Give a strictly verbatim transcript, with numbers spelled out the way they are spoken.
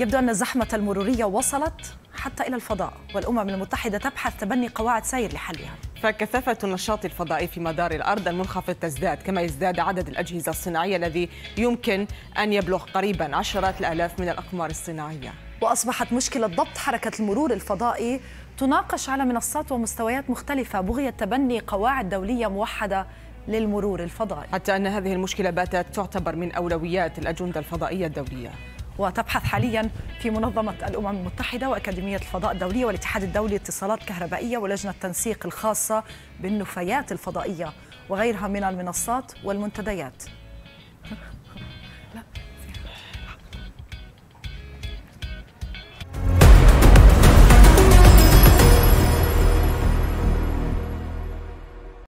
يبدو أن الزحمة المرورية وصلت حتى إلى الفضاء، والأمم المتحدة تبحث تبني قواعد سير لحلها. فكثافة النشاط الفضائي في مدار الأرض المنخفض تزداد، كما يزداد عدد الأجهزة الصناعية الذي يمكن أن يبلغ قريبا عشرات الآلاف من الأقمار الصناعية. وأصبحت مشكلة ضبط حركة المرور الفضائي تناقش على منصات ومستويات مختلفة بغية تبني قواعد دولية موحدة للمرور الفضائي. حتى أن هذه المشكلة باتت تعتبر من أولويات الأجندة الفضائية الدولية. وتبحث حاليا في منظمة الأمم المتحدة وأكاديمية الفضاء الدولية والاتحاد الدولي اتصالات كهربائية ولجنة التنسيق الخاصة بالنفايات الفضائية وغيرها من المنصات والمنتديات.